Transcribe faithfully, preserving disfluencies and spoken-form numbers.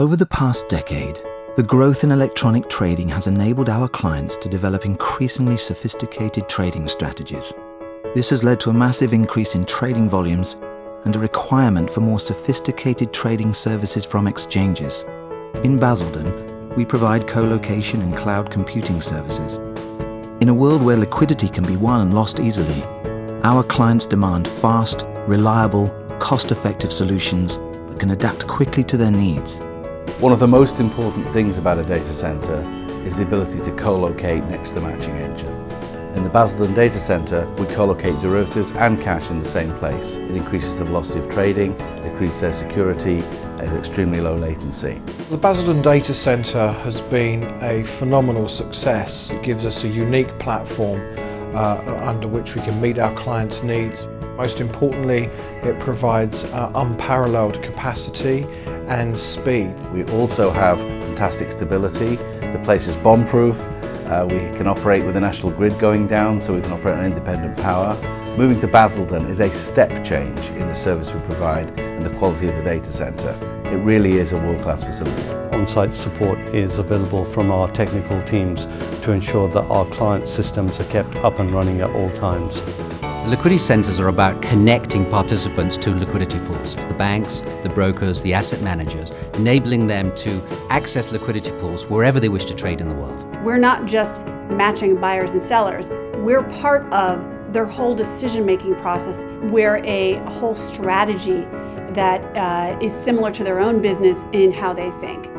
Over the past decade, the growth in electronic trading has enabled our clients to develop increasingly sophisticated trading strategies. This has led to a massive increase in trading volumes and a requirement for more sophisticated trading services from exchanges. In Basildon, we provide co-location and cloud computing services. In a world where liquidity can be won and lost easily, our clients demand fast, reliable, cost-effective solutions that can adapt quickly to their needs. One of the most important things about a data centre is the ability to co-locate next to the matching engine. In the Basildon data centre, we co-locate derivatives and cash in the same place. It increases the velocity of trading, increases their security, at extremely low latency. The Basildon data centre has been a phenomenal success. It gives us a unique platform uh, under which we can meet our clients' needs. Most importantly, it provides uh, unparalleled capacity and speed. We also have fantastic stability. The place is bomb-proof. Uh, we can operate with the national grid going down, so we can operate on independent power. Moving to Basildon is a step change in the service we provide and the quality of the data centre. It really is a world-class facility. On-site support is available from our technical teams to ensure that our client systems are kept up and running at all times. Liquidity centres are about connecting participants to liquidity pools, the banks, the brokers, the asset managers, enabling them to access liquidity pools wherever they wish to trade in the world. We're not just matching buyers and sellers, we're part of their whole decision-making process. We're a whole strategy that uh, is similar to their own business in how they think.